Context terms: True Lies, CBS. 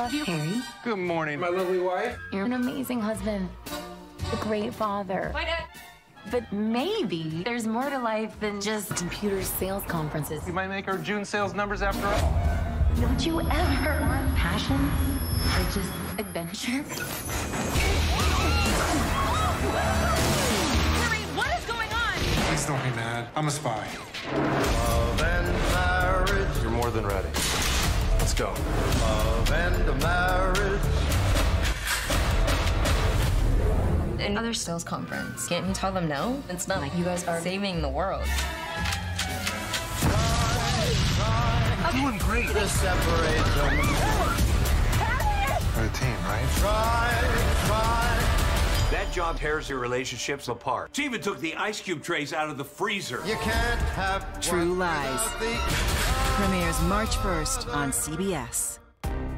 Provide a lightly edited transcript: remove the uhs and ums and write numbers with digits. love you, Harry. Good morning, my lovely wife. You're an amazing husband, a great father. Why not? But maybe there's more to life than just computer sales conferences. You might make our June sales numbers after all. Don't you ever want passion or just adventure? Harry, what is going on? Please don't be mad. I'm a spy. Love and marriage. You're more than ready. Let's go. Love and marriage. Another sales conference. Can't you tell them no? It's not like you guys are saving the world. I'm doing great. To separate them. We're a team, right? That job tears your relationships apart. She even took the ice cube trays out of the freezer. You can't have True Lies. Premieres March 1st on CBS.